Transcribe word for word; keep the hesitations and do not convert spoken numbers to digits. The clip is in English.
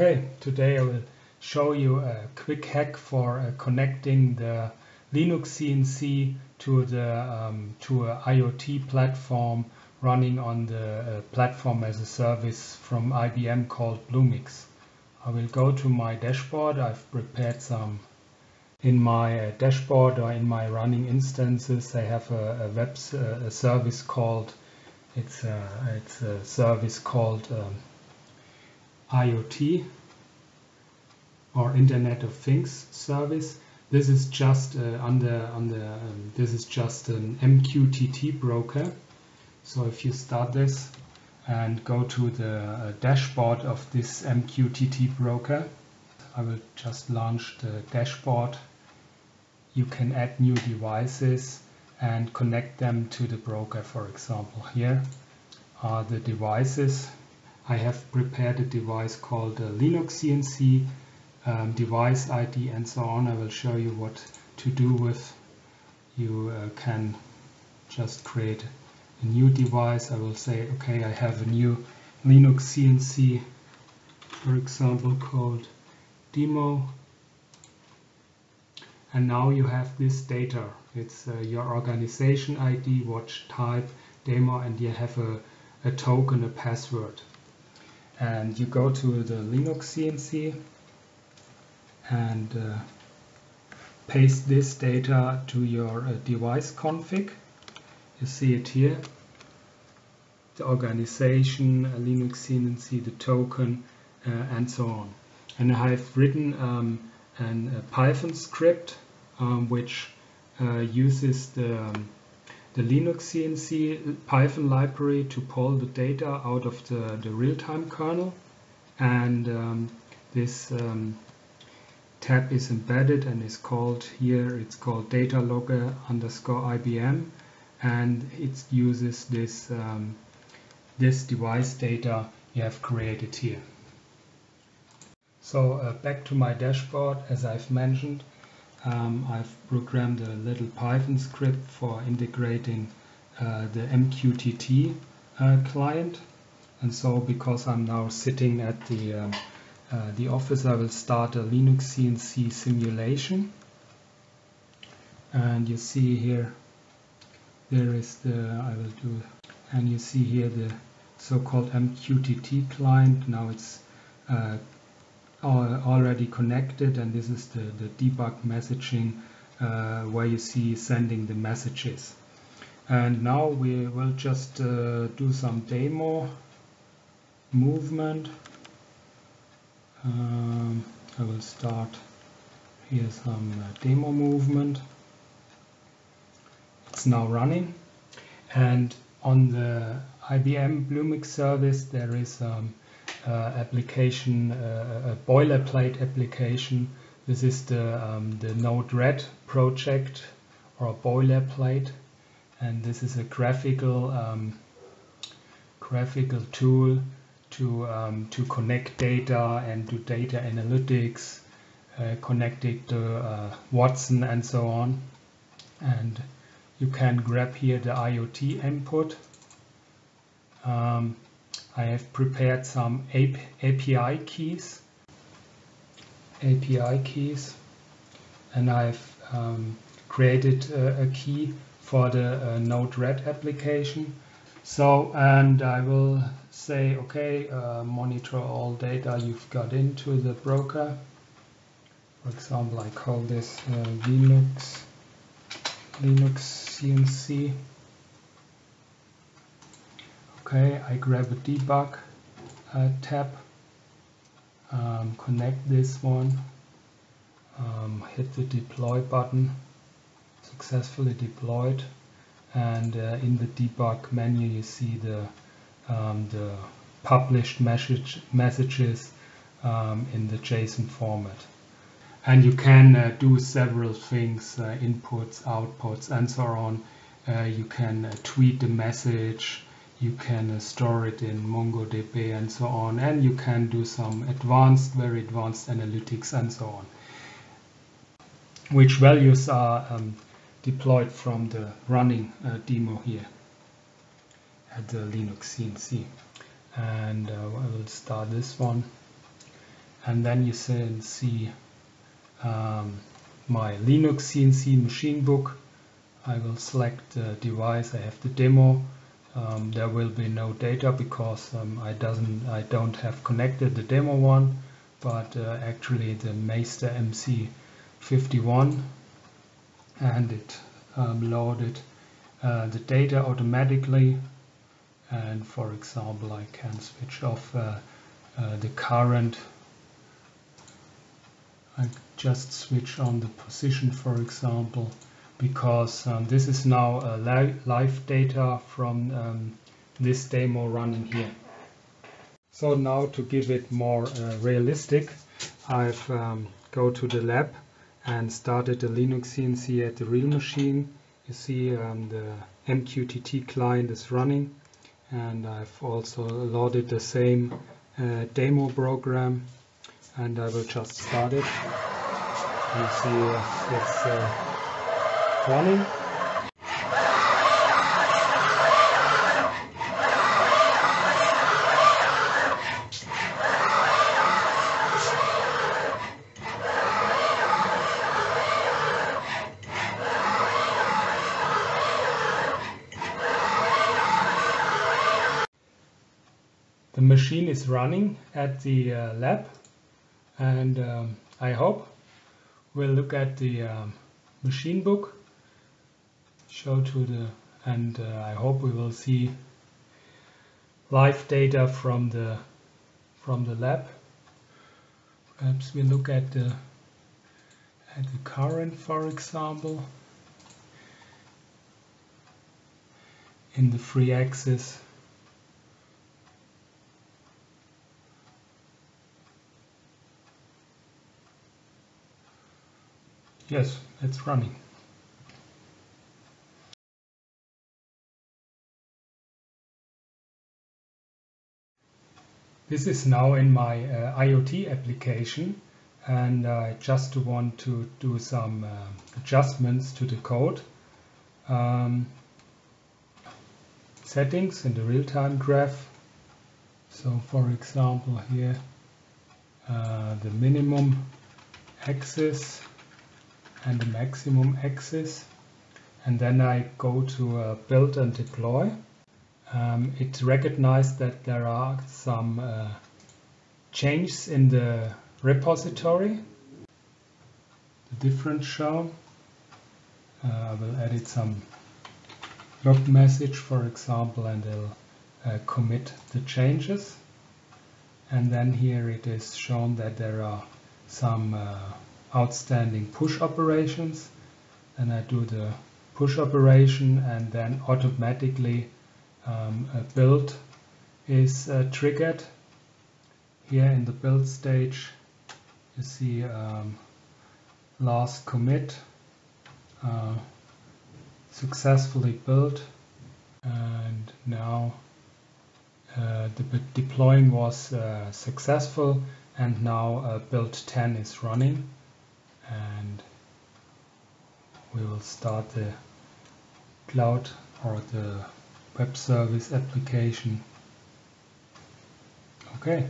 Okay, today I will show you a quick hack for uh, connecting the Linux C N C to the um, to an IoT platform running on the uh, platform as a service from I B M called Bluemix. I will go to my dashboard. I've prepared some in my uh, dashboard or in my running instances. I have a, a web uh, a service called it's a, it's a service called um, IoT or Internet of Things service. This is just uh, under under um, this is just an M Q T T broker. So if you start this and go to the uh, dashboard of this M Q T T broker, I will just launch the dashboard. You can add new devices and connect them to the broker. For example, here are the devices. I have prepared a device called uh, Linux C N C, um, device I D and so on. I will show you what to do with. You uh, can just create a new device. I will say, okay, I have a new Linux C N C, for example, called demo. And now you have this data. It's uh, your organization I D, watch type, demo, and you have a, a token, a password. And you go to the Linux C N C and uh, paste this data to your uh, device config. You see it here, the organization, Linux C N C, the token, uh, and so on. And I have written um, an, a Python script um, which uh, uses the um, the Linux C N C Python library to pull the data out of the, the real-time kernel, and um, this um, tab is embedded and is called here, it's called data logger underscore I B M, and it uses this, um, this device data you have created here. So uh, back to my dashboard, as I've mentioned. Um, I've programmed a little Python script for integrating uh, the M Q T T uh, client. And so, because I'm now sitting at the, um, uh, the office, I will start a Linux C N C simulation. And you see here, there is the, I will do, and you see here the so-called M Q T T client. Now it's uh, already connected, and this is the, the debug messaging uh, where you see sending the messages. And now we will just uh, do some demo movement. Um, I will start here some uh, demo movement. It's now running, and on the I B M Bluemix service there is um, Uh, application, uh, a boilerplate application. This is the, um, the Node-RED project or boilerplate, and this is a graphical um, graphical tool to um, to connect data and do data analytics, uh, connect it to uh, Watson and so on. And you can grab here the IoT input. Um, I have prepared some A P I keys, A P I keys, and I've um, created a, a key for the uh, Node-RED application. So, and I will say, okay, uh, monitor all data you've got into the broker. For example, I call this uh, Linux, Linux C N C. Okay, I grab a debug uh, tab, um, connect this one, um, hit the deploy button, successfully deployed, and uh, in the debug menu you see the, um, the published message, messages um, in the JSON format. And you can uh, do several things, uh, inputs, outputs, and so on. Uh, you can uh, tweet the message. You can store it in MongoDB and so on, and you can do some advanced, very advanced analytics and so on, which values are um, deployed from the running uh, demo here at the Linux C N C. And uh, I will start this one. and then you can see um, my Linux C N C machine book. I will select the device. I have the demo. Um, there will be no data because um, I doesn't I don't have connected the demo one, but uh, actually the Meister M C fifty-one, and it um, loaded uh, the data automatically. And for example, I can switch off uh, uh, the current. I just switch on the position, for example, because um, this is now uh, li live data from um, this demo running here. So now to give it more uh, realistic, I've um, go to the lab and started the Linux C N C at the real machine. You see um, the M Q T T client is running, and I've also loaded the same uh, demo program, and I will just start it. You see uh, it's uh, running. The machine is running at the uh, lab, and um, I hope we'll look at the um, machine book. Show to the and uh, I hope we will see live data from the from the lab. Perhaps we look at the at the current, for example, in the free access. Yes, it's running. This is now in my uh, I O T application, and I uh, just want to do some uh, adjustments to the code. Um, settings in the real-time graph. So for example here, uh, the minimum axis and the maximum axis, and then I go to uh, build and deploy. Um, it recognized that there are some uh, changes in the repository. The difference shown. Uh, I will edit some log message, for example, and I'll uh, commit the changes. And then here it is shown that there are some uh, outstanding push operations, and I do the push operation, and then automatically um, a build is uh, triggered. Here in the build stage you see um, last commit, uh, successfully built, and now uh, the deploying was uh, successful, and now uh, build ten is running. And we will start the cloud or the web service application. Okay.